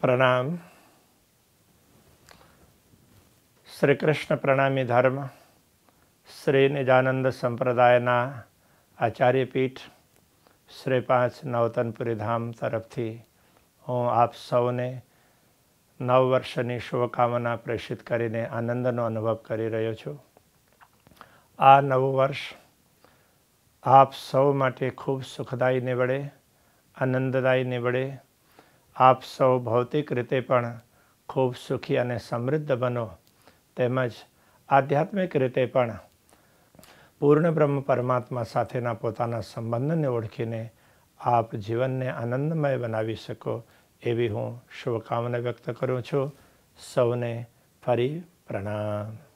प्रणाम। श्री कृष्ण प्रणामी धर्म श्री निजानंद संप्रदाय ना आचार्यपीठ श्री 5 नवतनपुरी धाम तरफ थी हूँ आप सौने नव वर्षनी शुभकामना प्रेषित करीने आनंदनो अनुभव करी रह्यो छूं। आ नवुं वर्ष आप सौ माटे खूब सुखदायी निवड़े, आनंददायी निवड़े। आप सौ भौतिक रीते पण खूब सुखी अने समृद्ध बनो, તેમજ આધ્યાત્મિક રીતે પણ પૂર્ણ બ્રહ્મ પરમાત્મા સાથેના પોતાના સંબંધને ઓળખીને આપ જીવનને આનંદમય બનાવી શકો એવી હું શુભકામના વ્યક્ત કરું છું। સૌને ફરી પ્રણામ।